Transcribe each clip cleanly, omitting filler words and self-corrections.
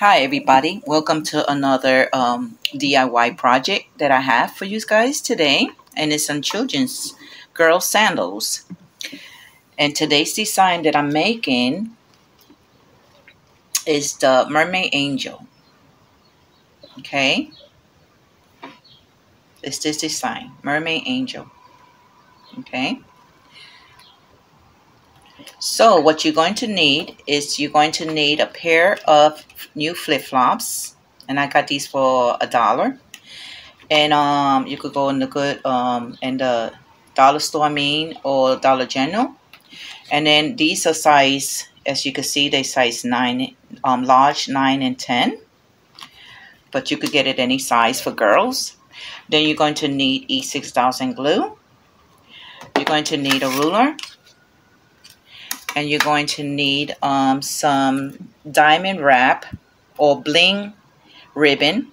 Hi everybody, welcome to another DIY project that I have for you guys today, and it's on children's girl sandals. And today's design that I'm making is the mermaid angel. Okay, it's this design, mermaid angel. Okay, so what you're going to need is you're going to need a pair of new flip-flops, and I got these for $1, and you could go in the the dollar store, or Dollar General. And then these are size, as you can see, they size 9, large 9 and 10, but you could get it any size for girls. Then you're going to need E6000 glue. You're going to need a ruler. And you're going to need some diamond wrap or bling ribbon,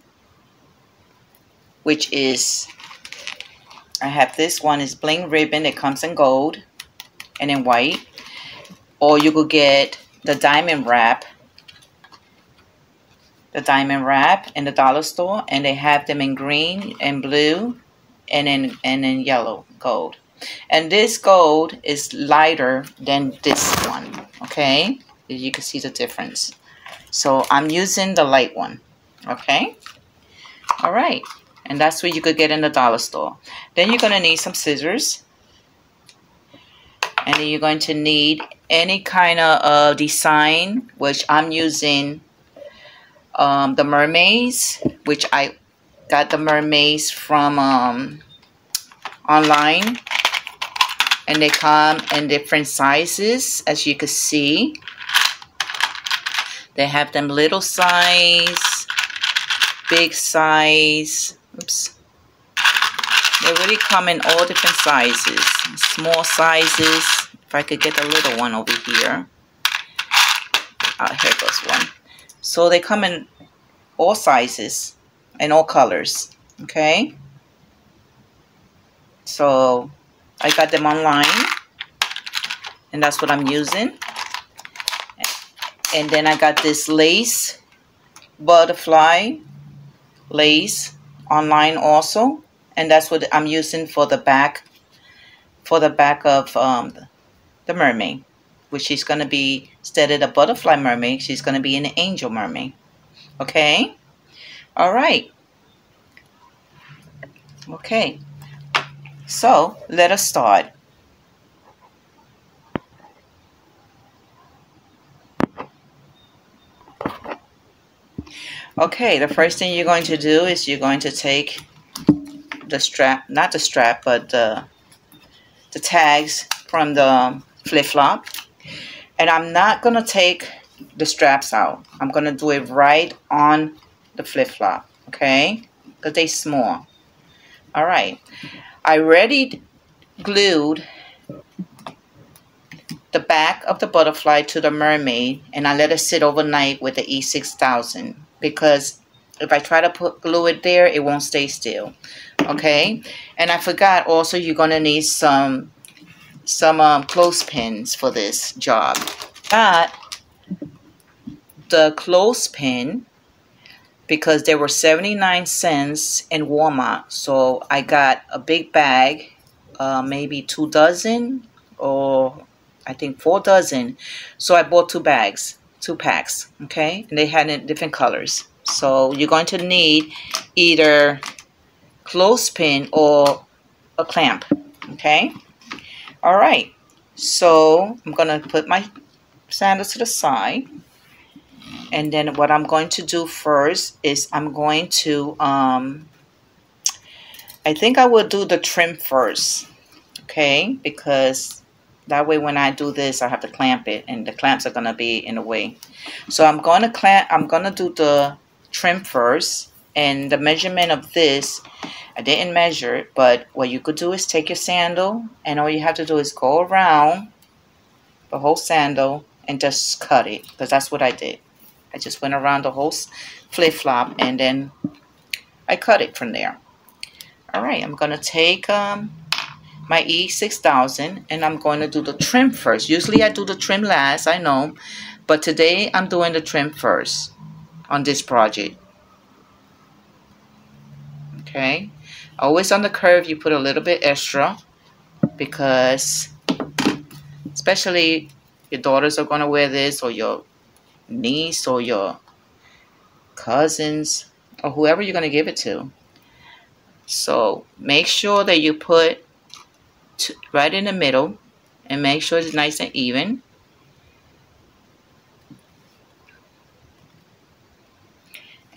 which is, I have this one is bling ribbon. It comes in gold and in white, or you could get the diamond wrap. The diamond wrap in the dollar store, and they have them in green and blue, and in yellow gold. And this gold is lighter than this one, okay? You can see the difference. So I'm using the light one, okay? All right, and that's what you could get in the dollar store. Then you're going to need some scissors. And then you're going to need any kind of design, which I'm using the mermaids, which I got the mermaids from online. And they come in different sizes, as you can see. They have them little size, big size. Oops. They really come in all different sizes. Small sizes. If I could get a little one over here. Oh, here goes one. So they come in all sizes and all colors. Okay. So I got them online, and that's what I'm using. And then I got this lace, butterfly lace, online also, and that's what I'm using for the back of the mermaid, which she's going to be, instead of a butterfly mermaid, she's going to be an angel mermaid. Okay, all right, okay. So let us start. Okay, the first thing you're going to do is you're going to take the strap, not the strap, but the tags from the flip-flop. And I'm not going to take the straps out. I'm going to do it right on the flip-flop, okay? Because they're small. All right. I already glued the back of the butterfly to the mermaid, and I let it sit overnight with the E6000, because if I try to glue it there, it won't stay still. Okay, and I forgot also you're gonna need some clothespins for this job. But the clothespin, because they were 79 cents in Walmart. So I got a big bag, maybe 2 dozen, or I think 4 dozen. So I bought 2 bags, 2 packs, okay? And they had in different colors. So you're going to need either clothespin or a clamp, okay? All right, so I'm gonna put my sandals to the side. And then what I'm going to do first is I'm going to, I think I will do the trim first, okay? Because that way when I do this, I have to clamp it, and the clamps are gonna be in the way. So I'm gonna clamp. I'm gonna do the trim first, and the measurement of this, I didn't measure it, but what you could do is take your sandal, and all you have to do is go around the whole sandal and just cut it, because that's what I did. I just went around the whole flip-flop, and then I cut it from there. All right, I'm going to take my E6000, and I'm going to do the trim first. Usually I do the trim last, I know, but today I'm doing the trim first. on this project. Okay, always on the curve you put a little bit extra, because especially your daughters are going to wear this, or your niece or your cousins or whoever you're going to give it to. So make sure that you put right in the middle and make sure it's nice and even.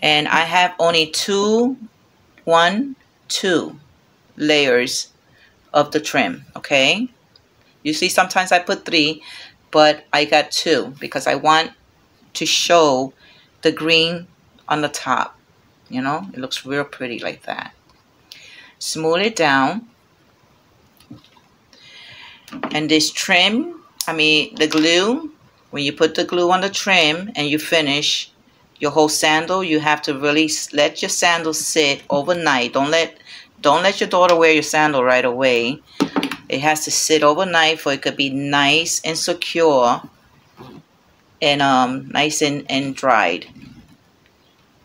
And I have only two layers of the trim, okay? You see, sometimes I put three, but I got two because I want to show the green on the top. You know, it looks real pretty like that. Smooth it down. And this trim, I mean the glue, when you put the glue on the trim and you finish your whole sandal, you have to really let your sandal sit overnight. Don't let your daughter wear your sandal right away. It has to sit overnight for it could be nice and secure and nice and dried.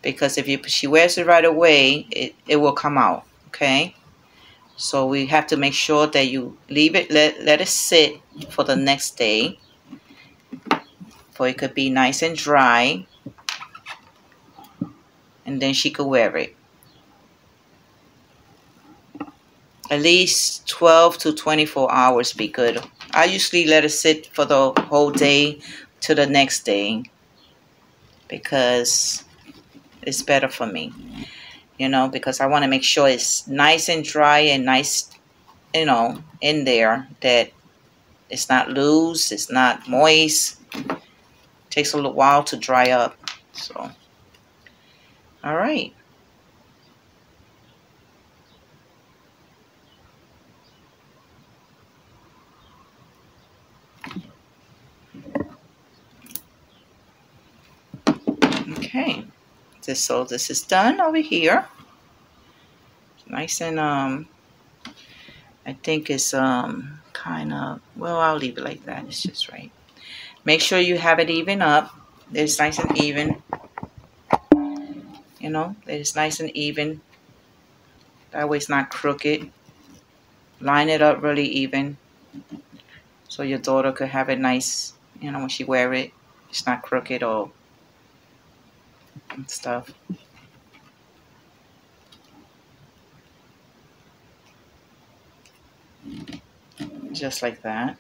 Because if she wears it right away, it will come out, okay? So we have to make sure that you leave it, let it sit for the next day, for it could be nice and dry, and then she could wear it. At least 12 to 24 hours be good. I usually let it sit for the whole day to the next day, because it's better for me, you know, because I want to make sure it's nice and dry and nice, you know, in there, that it's not loose, it's not moist. It takes a little while to dry up. So, all right. Okay, so this is done over here. It's nice and I think it's kind of, well, I'll leave it like that. It's just right. Make sure you have it even up. It's nice and even. You know, it's nice and even. That way it's not crooked. Line it up really even, so your daughter could have it nice. You know, when she wear it, it's not crooked or and stuff. Just like that.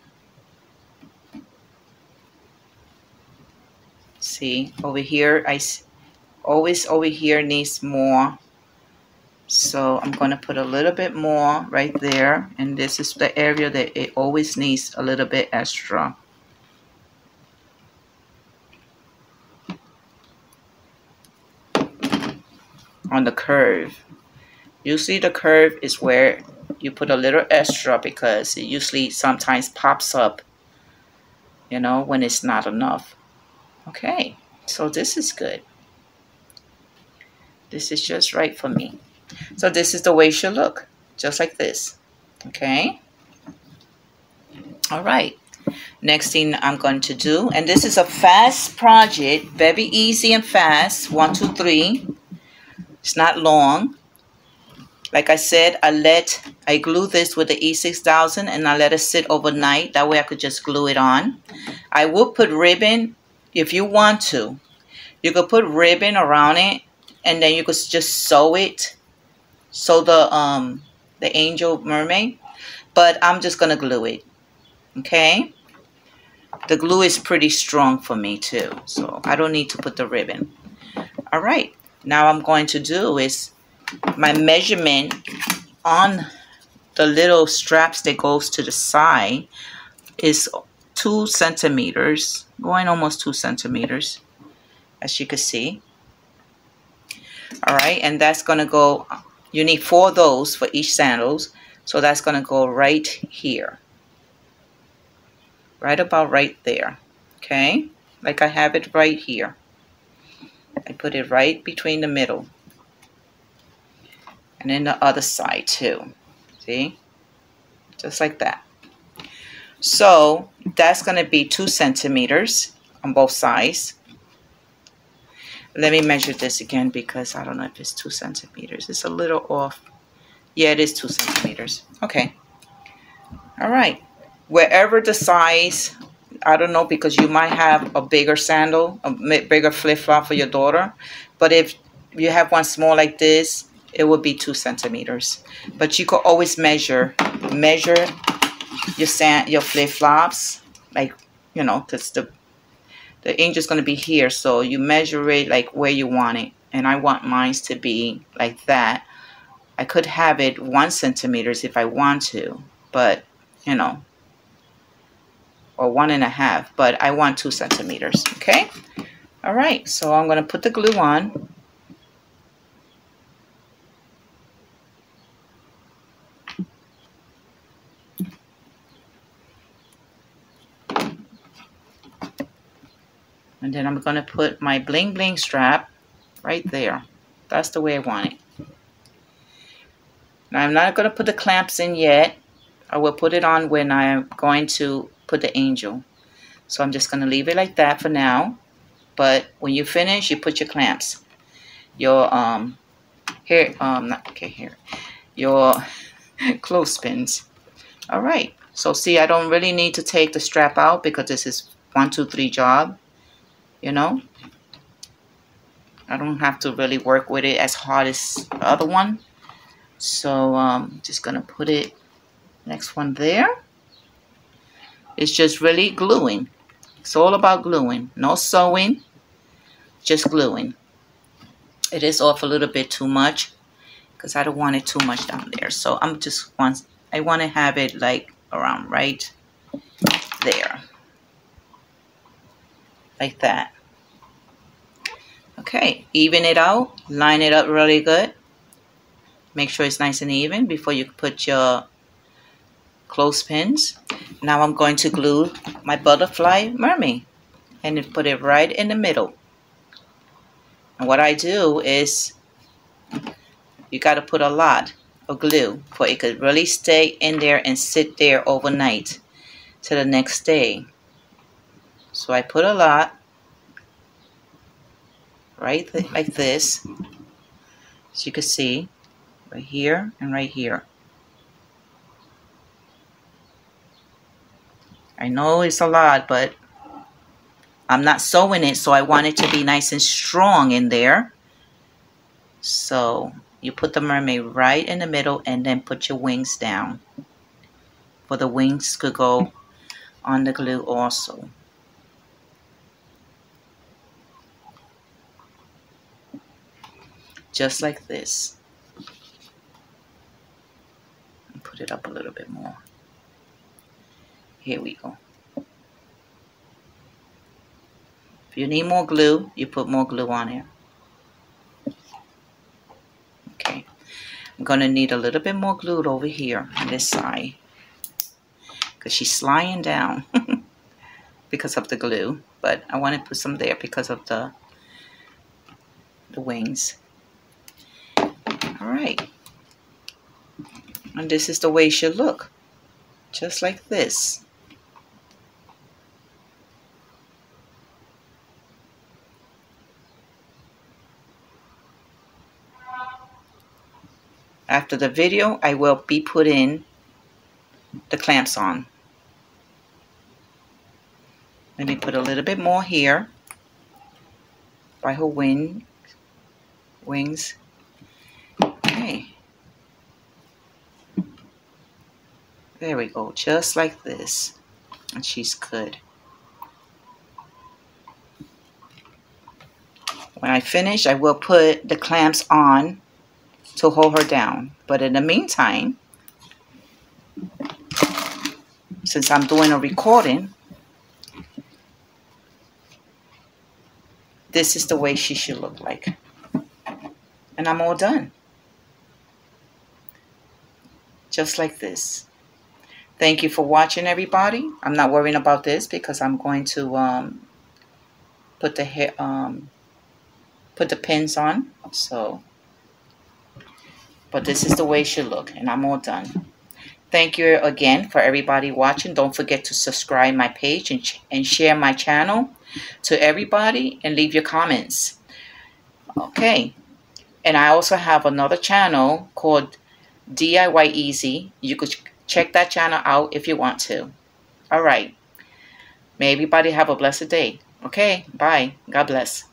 See, over here, I always, over here needs more. So I'm going to put a little bit more right there. And this is the area that it always needs a little bit extra. On the curve, usually the curve is where you put a little extra, because it usually sometimes pops up, you know, when it's not enough. Okay, so this is good. This is just right for me. So this is the way it should look, just like this. Okay, all right, next thing I'm going to do, and this is a fast project, very easy and fast, 1, 2, 3. It's not long. Like I said, I glue this with the E6000 and I let it sit overnight. That way I could just glue it on. I will put ribbon if you want to. You could put ribbon around it, and then you could just sew it. Sew the angel mermaid. But I'm just gonna glue it. Okay? The glue is pretty strong for me too, so I don't need to put the ribbon. All right. Now I'm going to do is my measurement on the little straps that goes to the side is 2 centimeters, going almost 2 centimeters, as you can see. All right, and that's gonna go, you need 4 of those for each sandals, so that's gonna go right here, right about right there. Okay, like I have it right here. I put it right between the middle, and then the other side too. See, just like that. So that's going to be 2 centimeters on both sides. Let me measure this again because I don't know if it's 2 centimeters. It's a little off. Yeah, it is 2 centimeters. Okay. All right. Wherever the size, I don't know, because you might have a bigger sandal, a bigger flip-flop for your daughter. But if you have one small like this, it would be 2 centimeters. But you could always measure your flip-flops, like, you know, because the inch is going to be here. So you measure it like where you want it. And I want mine to be like that. I could have it 1 centimeters if I want to, but, you know, or 1.5, but I want 2 centimeters. Okay. All right. So I'm going to put the glue on. And then I'm going to put my bling bling strap right there. That's the way I want it. Now I'm not going to put the clamps in yet. I will put it on when I'm going to put the angel. So I'm just going to leave it like that for now. But when you finish, you put your clamps. Your your clothespins. All right. So see, I don't really need to take the strap out because this is 1, 2, 3 job. You know, I don't have to really work with it as hard as the other one. So I'm just going to put it next one there. It's just really gluing. It's all about gluing. No sewing, just gluing. It is off a little bit too much because I don't want it too much down there. So I'm just I want to have it like around right there. Like that. Okay, even it out, line it up really good. Make sure it's nice and even before you put your clothespins. Now I'm going to glue my butterfly mermaid and put it right in the middle. And what I do is you got to put a lot of glue for it could really stay in there and sit there overnight to the next day. So I put a lot, right, like this, as you can see, right here and right here. I know it's a lot, but I'm not sewing it, so I want it to be nice and strong in there. So you put the mermaid right in the middle and then put your wings down. For the wings could go on the glue also. Just like this. Put it up a little bit more. Here we go. If you need more glue, you put more glue on it. Okay. I'm going to need a little bit more glue over here on this side. Because she's sliding down because of the glue. But I want to put some there because of the wings. All right, and this is the way it should look, just like this. After the video, I will be putting the clamps on. Let me put a little bit more here by her wings. There we go, just like this, and she's good. When I finish, I will put the clamps on to hold her down. But in the meantime, since I'm doing a recording, this is the way she should look like. And I'm all done. Just like this. Thank you for watching, everybody. I'm not worrying about this because I'm going to put the pins on. So, but this is the way it should look, and I'm all done. Thank you again for everybody watching. Don't forget to subscribe my page and share my channel to everybody, and leave your comments. Okay, and I also have another channel called DIY Easy. You could check that channel out if you want to. All right. May everybody have a blessed day. Okay, bye. God bless.